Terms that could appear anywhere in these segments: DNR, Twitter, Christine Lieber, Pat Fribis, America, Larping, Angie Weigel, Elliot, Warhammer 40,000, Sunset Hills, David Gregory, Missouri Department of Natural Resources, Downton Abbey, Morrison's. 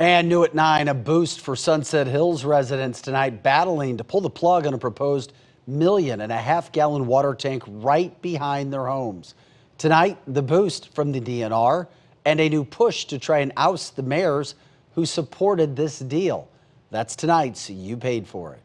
And new at 9, a boost for Sunset Hills residents tonight, battling to pull the plug on a proposed 1.5 million gallon water tank right behind their homes. Tonight, the boost from the DNR and a new push to try and oust the mayors who supported this deal. That's tonight's You Paid For It.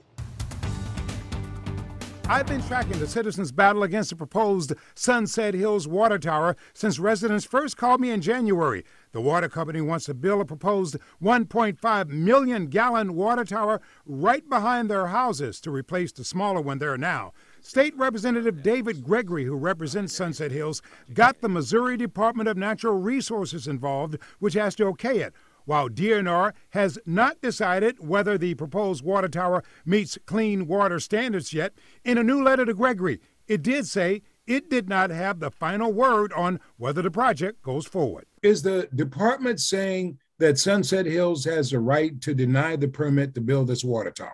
I've been tracking the citizens' battle against the proposed Sunset Hills water tower since residents first called me in January. The water company wants to build a proposed 1.5 million gallon water tower right behind their houses to replace the smaller one there now. State Representative David Gregory, who represents Sunset Hills, got the Missouri Department of Natural Resources involved, which has to okay it, while DNR has not decided whether the proposed water tower meets clean water standards yet. In a new letter to Gregory, it did say it did not have the final word on whether the project goes forward. Is the department saying that Sunset Hills has the right to deny the permit to build this water tower?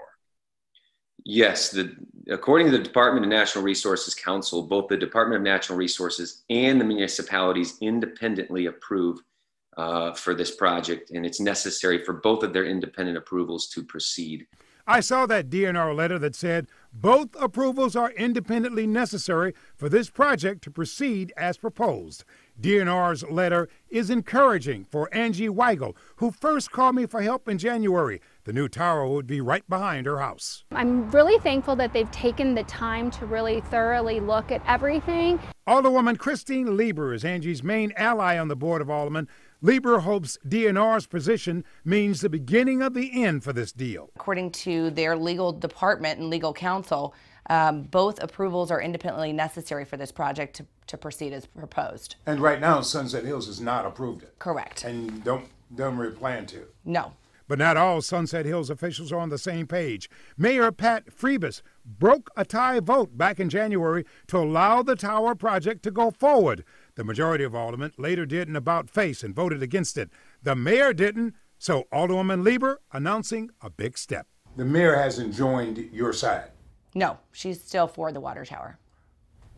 Yes. According to the Department of Natural Resources Council, both the Department of Natural Resources and the municipalities independently approve for this project, and it's necessary for both of their independent approvals to proceed. I saw that DNR letter that said both approvals are independently necessary for this project to proceed as proposed. DNR's letter is encouraging for Angie Weigel, who first called me for help in January. The new tower would be right behind her house. I'm really thankful that they've taken the time to really thoroughly look at everything. Alderwoman Christine Lieber is Angie's main ally on the Board of Aldermen. Lieber hopes DNR's position means the beginning of the end for this deal. According to their legal department and legal counsel, both approvals are independently necessary for this project to proceed as proposed. And right now, Sunset Hills has not approved it. Correct. And don't really plan to. No. But not all Sunset Hills officials are on the same page. Mayor Pat Fribis broke a tie vote back in January to allow the tower project to go forward. The majority of aldermen later did an about-face and voted against it. The mayor didn't, so Alderwoman Lieber announcing a big step. The mayor hasn't joined your side? No, she's still for the water tower.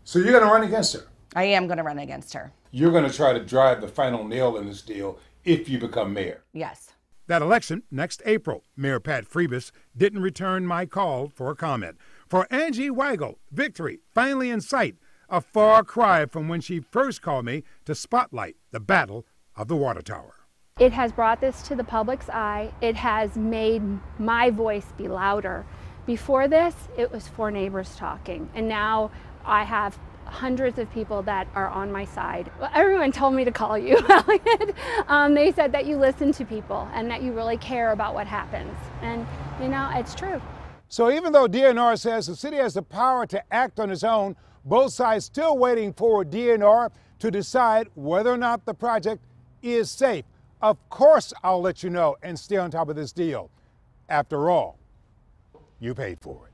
So you're going to run against her? I am going to run against her. You're going to try to drive the final nail in this deal if you become mayor? Yes. That election, next April, Mayor Pat Fribis didn't return my call for a comment. For Angie Weigel, victory finally in sight. A far cry from when she first called me to spotlight the battle of the water tower. It has brought this to the public's eye. It has made my voice be louder. Before this, it was four neighbors talking, and now I have hundreds of people that are on my side. Well, everyone told me to call you, Elliot. They said that you listen to people and that you really care about what happens, and you know, it's true. So even though DNR says the city has the power to act on its own, both sides still waiting for DNR to decide whether or not the project is safe. Of course, I'll let you know and stay on top of this deal. After all, you paid for it.